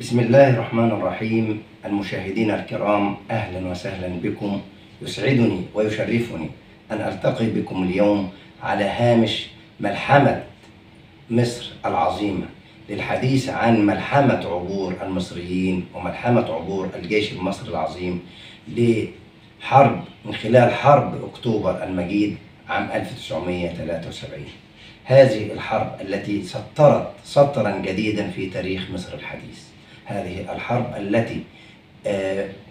بسم الله الرحمن الرحيم. المشاهدين الكرام، أهلا وسهلا بكم. يسعدني ويشرفني أن ألتقي بكم اليوم على هامش ملحمة مصر العظيمة للحديث عن ملحمة عبور المصريين وملحمة عبور الجيش المصري العظيم لحرب من خلال حرب أكتوبر المجيد عام 1973. هذه الحرب التي سطرت سطرا جديدا في تاريخ مصر الحديث، هذه الحرب التي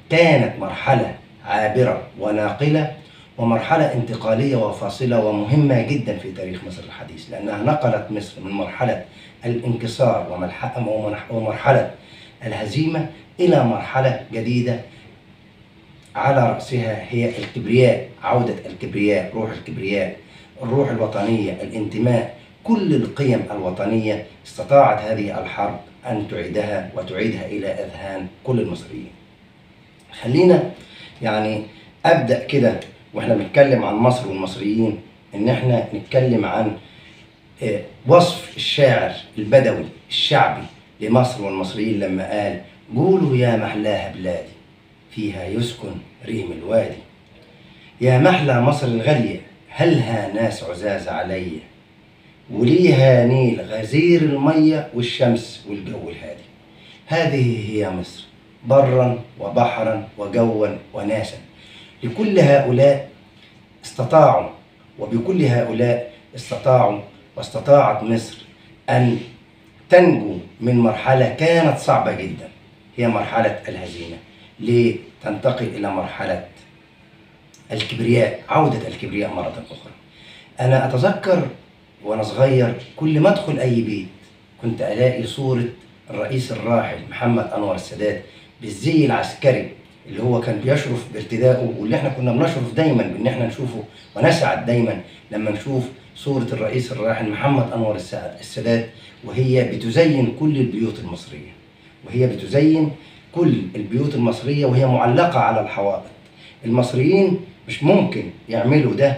كانت مرحلة عابرة وناقلة ومرحلة انتقالية وفاصلة ومهمة جدا في تاريخ مصر الحديث، لأنها نقلت مصر من مرحلة الانكسار ومرحلة الهزيمة إلى مرحلة جديدة على رأسها هي الكبرياء، عودة الكبرياء، روح الكبرياء، الروح الوطنية، الانتماء، كل القيم الوطنية استطاعت هذه الحرب أن تعيدها وتعيدها إلى أذهان كل المصريين. خلينا يعني أبدأ كده وإحنا بنتكلم عن مصر والمصريين إن إحنا نتكلم عن وصف الشاعر البدوي الشعبي لمصر والمصريين لما قال: قولوا يا محلاها بلادي فيها يسكن ريم الوادي، يا محلى مصر الغالية هلها ناس عزاز عليا، وليها نيل غزير المية والشمس والجو الهادي. هذه هي مصر، برا وبحرا وجوا وناسا. لكل هؤلاء استطاعوا وبكل هؤلاء استطاعوا واستطاعت مصر أن تنجو من مرحلة كانت صعبة جدا، هي مرحلة الهزيمة، لتنتقل إلى مرحلة الكبرياء، عودة الكبرياء مرة أخرى. أنا أتذكر وأنا صغير كل ما أدخل أي بيت كنت ألاقي صورة الرئيس الراحل محمد أنور السادات بالزي العسكري اللي هو كان بيشرف بارتدائه، واللي احنا كنا بنشرف دايما بإن احنا نشوفه ونسعد دايما لما نشوف صورة الرئيس الراحل محمد أنور السادات وهي بتزين كل البيوت المصرية، وهي بتزين كل البيوت المصرية وهي معلقة على الحوائط. المصريين مش ممكن يعملوا ده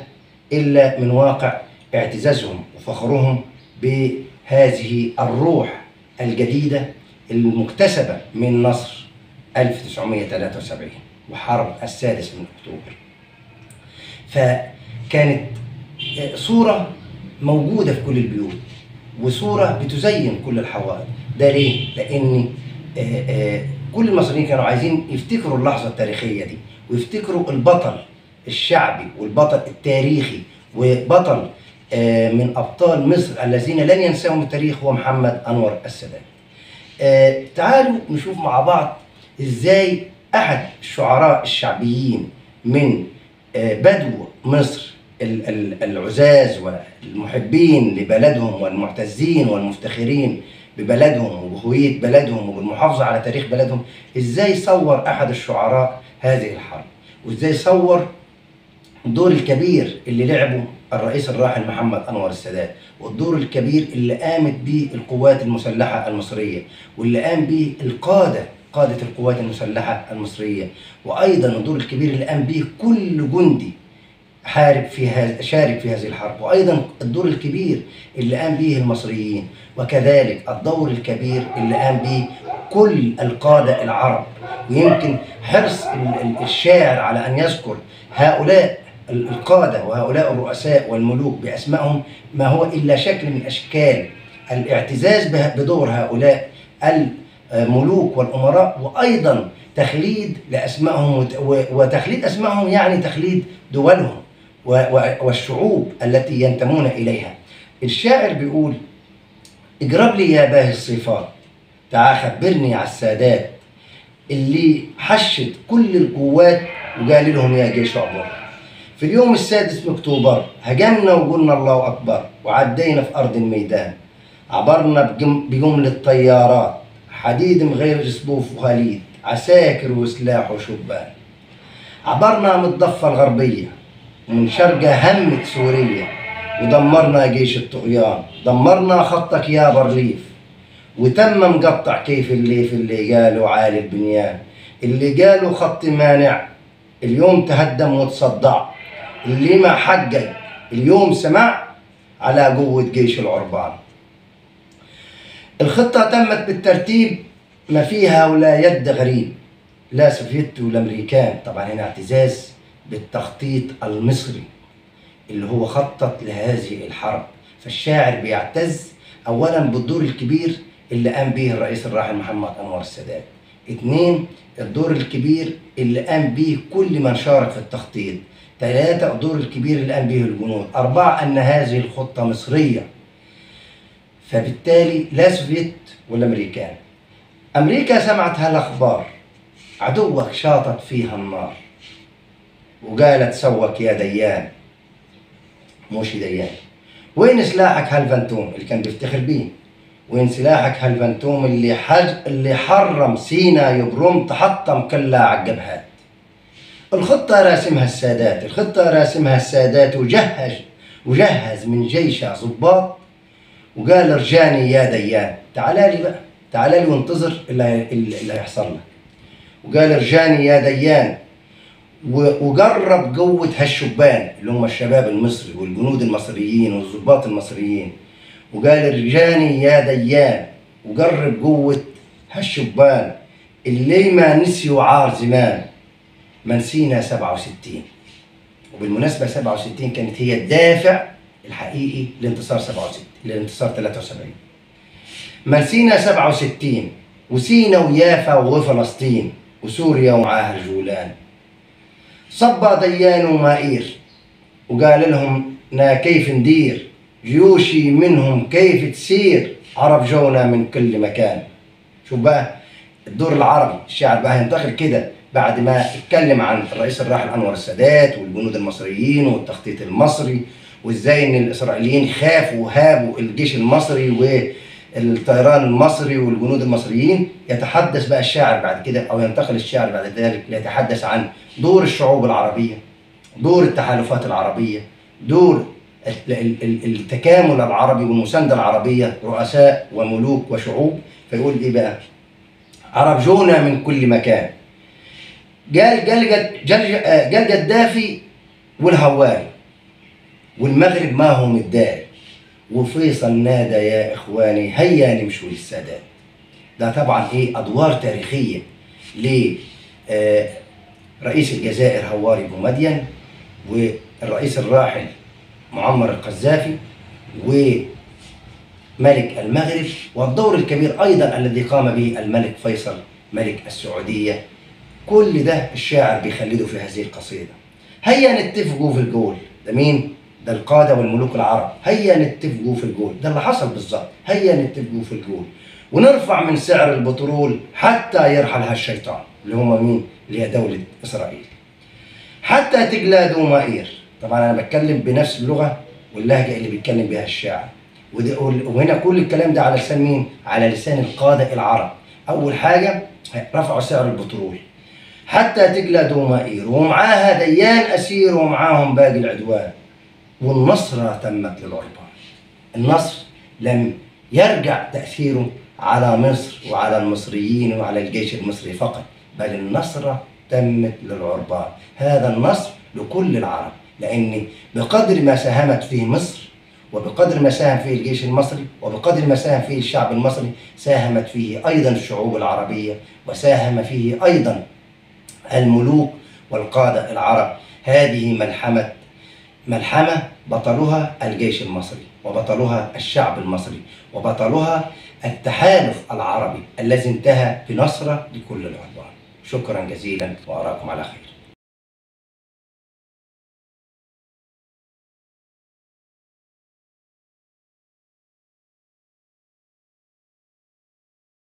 إلا من واقع اعتزازهم وفخرهم بهذه الروح الجديدة المكتسبة من نصر 1973 وحرب السادس من أكتوبر. فكانت صورة موجودة في كل البيوت وصورة بتزين كل الحوائط. ده ليه؟ لأن كل المصريين كانوا عايزين يفتكروا اللحظة التاريخية دي ويفتكروا البطل الشعبي والبطل التاريخي وبطل من أبطال مصر الذين لن ينساهم التاريخ، هو محمد أنور السادات. تعالوا نشوف مع بعض إزاي أحد الشعراء الشعبيين من بدو مصر العزاز والمحبين لبلدهم والمعتزين والمفتخرين ببلدهم وبهوية بلدهم وبالمحافظة على تاريخ بلدهم، إزاي صور أحد الشعراء هذه الحرب وإزاي صور الدور الكبير اللي لعبه الرئيس الراحل محمد أنور السادات، والدور الكبير اللي قامت به القوات المسلحة المصرية واللي قام به قادة القوات المسلحة المصرية، وأيضا الدور الكبير اللي قام به كل جندي شارك في هذه الحرب، وأيضا الدور الكبير اللي قام به المصريين، وكذلك الدور الكبير اللي قام به كل القادة العرب. ويمكن حرص الشاعر على أن يذكر هؤلاء القادة وهؤلاء الرؤساء والملوك بأسمائهم ما هو إلا شكل من أشكال الاعتزاز بدور هؤلاء الملوك والأمراء، وأيضا تخليد لأسمائهم، وتخليد أسمائهم يعني تخليد دولهم والشعوب التي ينتمون إليها. الشاعر بيقول: اجرب لي يا باهي الصفات، تعا خبرني على السادات اللي حشت كل القوات وقال لهم يا جيش عبور. في اليوم السادس من أكتوبر هجمنا وقلنا الله أكبر وعدينا في أرض الميدان، عبرنا بجملة طيارات حديد مغير سبوف وخليد، عساكر وسلاح وشبان، عبرنا من الضفة الغربية ومن شرقها همت سوريا، ودمرنا جيش الطغيان، دمرنا خطك يا برليف، وتم مقطع كيف الليف اللي قالوا عالي البنيان، اللي قالوا خط مانع اليوم تهدم وتصدع، اللي ما حقق اليوم سمع على قوة جيش العربان. الخطة تمت بالترتيب ما فيها ولا يد غريب، لا سوفيت ولا امريكان. طبعا هنا اعتزاز بالتخطيط المصري اللي هو خطط لهذه الحرب، فالشاعر بيعتز اولا بالدور الكبير اللي قام به الرئيس الراحل محمد أنور السادات، اثنين الدور الكبير اللي قام به كل من شارك في التخطيط، ثلاثة الدور الكبير اللي قام به الجنود، أربعة أن هذه الخطة مصرية، فبالتالي لا سوفيت ولا أمريكان. أمريكا سمعت هالأخبار، عدوك شاطت فيها النار وقالت سوك يا ديان، موشي ديان، وين سلاحك هالفانتوم اللي كان بيفتخر بيه؟ وين سلاحك هالفانتوم اللي حرم سينا يبرم تحطم كلها على الجبهات؟ الخطة راسمها السادات، وجهز من جيشه ضباط وقال ارجاني يا ديان، تعالى لي بقى، تعالى لي وانتظر اللي هيحصل لك. وقال ارجاني يا ديان، وجرب قوة هالشبان اللي هم الشباب المصري والجنود المصريين والضباط المصريين، وقال ارجاني يا ديان وجرب قوة هالشبان اللي ما نسيوا عار زمان، منسينا 67. وبالمناسبة 67 كانت هي الدافع الحقيقي لانتصار 67، لانتصار 73. منسينا 67 وسينا ويافا وفلسطين وسوريا ومعاها الجولان. صب ديان ومائير وقال لهم نا كيف ندير، جيوشي منهم كيف تسير، عرب جونا من كل مكان. شوف بقى الدور العربي، الشاعر بقى هينتقل كده بعد ما اتكلم عن الرئيس الراحل انور السادات والجنود المصريين والتخطيط المصري وازاي ان الاسرائيليين خافوا وهابوا الجيش المصري والطيران المصري والجنود المصريين. يتحدث بقى الشاعر بعد كده، او ينتقل الشاعر بعد ذلك ليتحدث عن دور الشعوب العربيه، دور التحالفات العربيه، دور التكامل العربي والمسانده العربيه، رؤساء وملوك وشعوب. فيقول ايه بقى؟ عرب جونا من كل مكان، جال قدافي والهواري والمغرب ما هو متداري، وفيصل نادى يا اخواني هيا نمشوا للسادات. ده طبعا ايه ادوار تاريخيه لرئيس الجزائر هواري بومدين، والرئيس الراحل معمر القذافي، وملك المغرب، والدور الكبير ايضا الذي قام به الملك فيصل ملك السعوديه. كل ده الشاعر بيخلده في هذه القصيدة. هيا نتفقوا في الجول، ده مين؟ ده القادة والملوك العرب، هيا نتفقوا في الجول، ده اللي حصل بالظبط، هيا نتفقوا في الجول ونرفع من سعر البترول حتى يرحل هالشيطان، اللي هم مين؟ اللي هي دولة إسرائيل. حتى تجلد ومائير، طبعا أنا بتكلم بنفس اللغة واللهجة اللي بيتكلم بها الشاعر، وهنا كل الكلام ده على لسان مين؟ على لسان القادة العرب. أول حاجة رفعوا سعر البترول حتى تجلد ومائير، ومعاها ديان أسير، ومعاهم باقي العدوان، والنصرة تمت للعربان. النصر لم يرجع تأثيره على مصر وعلى المصريين وعلى الجيش المصري فقط، بل النصرة تمت للعربان. هذا النصر لكل العرب، لأن بقدر ما ساهمت فيه مصر وبقدر ما ساهم فيه الجيش المصري وبقدر ما ساهم فيه الشعب المصري، ساهمت فيه أيضا الشعوب العربية، وساهم فيه أيضا الملوك والقادة العرب. هذه ملحمة بطلها الجيش المصري، وبطلها الشعب المصري، وبطلها التحالف العربي الذي انتهى بنصرة لكل العربان. شكرا جزيلا وأراكم على خير.